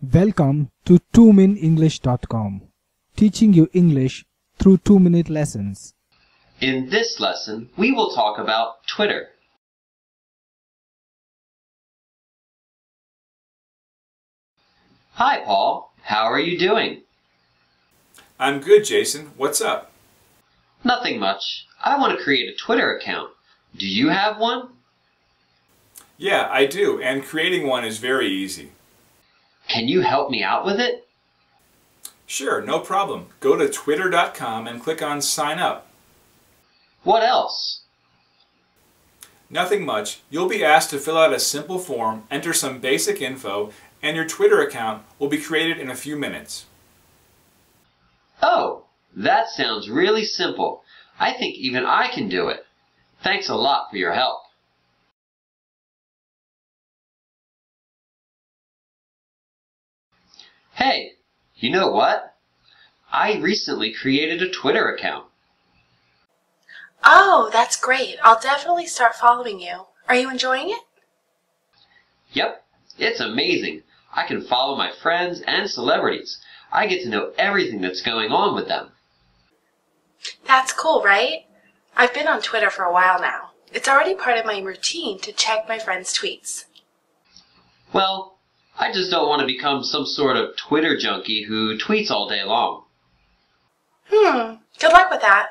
Welcome to twominenglish.com, teaching you English through 2-minute lessons. In this lesson, we will talk about Twitter. Hi, Paul. How are you doing? I'm good, Jason. What's up? Nothing much. I want to create a Twitter account. Do you have one? Yeah, I do, and creating one is very easy. Can you help me out with it? Sure, no problem. Go to Twitter.com and click on Sign Up. What else? Nothing much. You'll be asked to fill out a simple form, enter some basic info, and your Twitter account will be created in a few minutes. Oh, that sounds really simple. I think even I can do it. Thanks a lot for your help. Hey, you know what? I recently created a Twitter account. Oh, that's great. I'll definitely start following you. Are you enjoying it? Yep, it's amazing. I can follow my friends and celebrities. I get to know everything that's going on with them. That's cool, right? I've been on Twitter for a while now. It's already part of my routine to check my friends' tweets. Well, I just don't want to become some sort of Twitter junkie who tweets all day long. Good luck with that.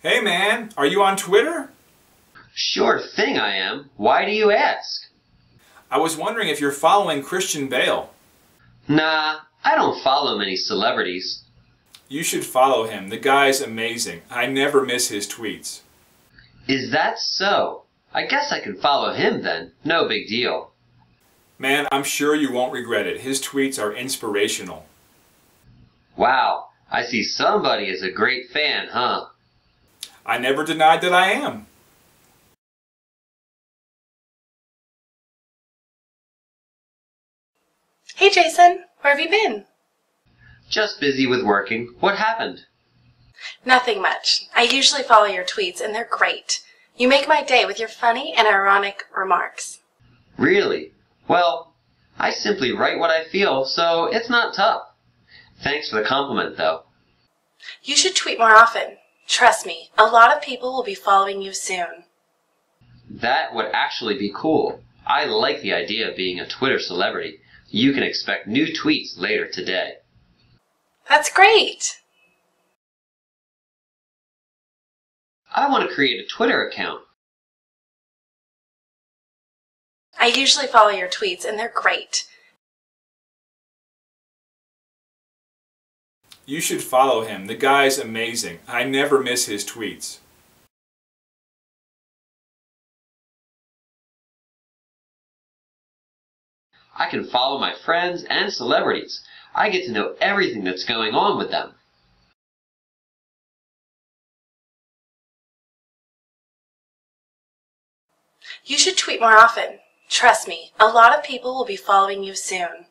Hey man, are you on Twitter? Sure thing I am. Why do you ask? I was wondering if you're following Christian Bale. Nah, I don't follow many celebrities. You should follow him. The guy's amazing. I never miss his tweets. Is that so? I guess I can follow him then. No big deal. Man, I'm sure you won't regret it. His tweets are inspirational. Wow, I see somebody is a great fan, huh? I never denied that I am. Hey Jason, where have you been? Just busy with working. What happened? Nothing much. I usually follow your tweets and they're great. You make my day with your funny and ironic remarks. Really? Well, I simply write what I feel, so it's not tough. Thanks for the compliment, though. You should tweet more often. Trust me, a lot of people will be following you soon. That would actually be cool. I like the idea of being a Twitter celebrity. You can expect new tweets later today. That's great! I want to create a Twitter account. I usually follow your tweets and they're great. You should follow him. The guy's amazing. I never miss his tweets. I can follow my friends and celebrities. I get to know everything that's going on with them. You should tweet more often. Trust me, a lot of people will be following you soon.